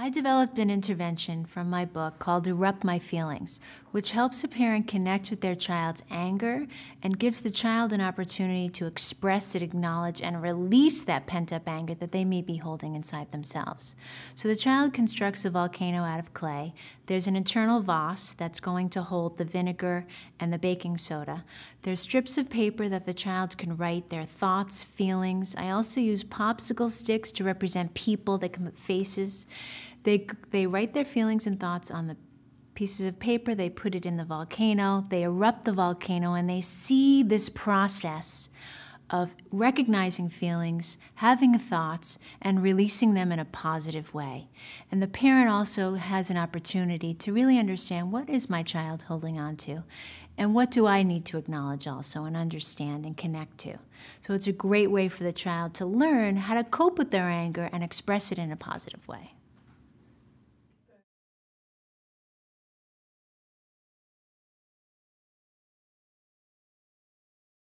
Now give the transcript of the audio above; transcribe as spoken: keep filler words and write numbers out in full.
I developed an intervention from my book called Erupt My Feelings, which helps a parent connect with their child's anger and gives the child an opportunity to express it, acknowledge, and release that pent-up anger that they may be holding inside themselves. So the child constructs a volcano out of clay. There's an internal vase that's going to hold the vinegar and the baking soda. There's strips of paper that the child can write their thoughts, feelings. I also use popsicle sticks to represent people that come up faces. They, they write their feelings and thoughts on the pieces of paper, they put it in the volcano, they erupt the volcano, and they see this process of recognizing feelings, having thoughts, and releasing them in a positive way. And the parent also has an opportunity to really understand, what is my child holding on to? And what do I need to acknowledge also and understand and connect to? So it's a great way for the child to learn how to cope with their anger and express it in a positive way.